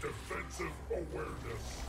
Defensive awareness.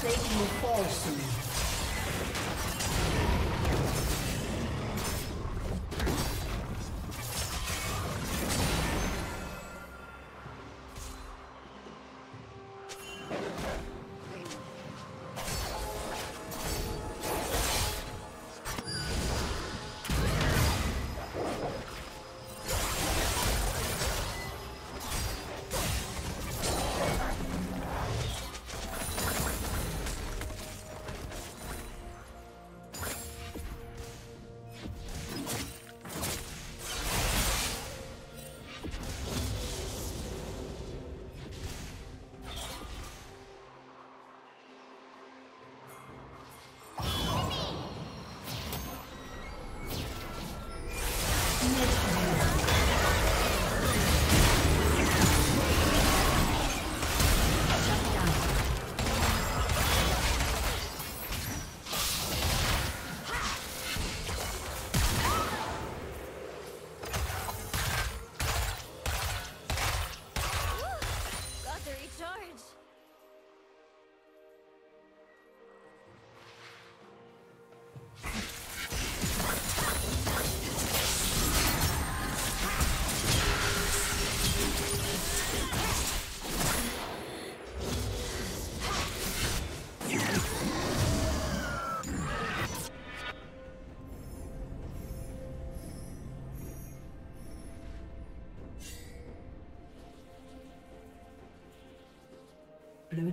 Satan will fall soon. Blue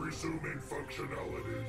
Resuming functionality.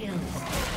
Kill.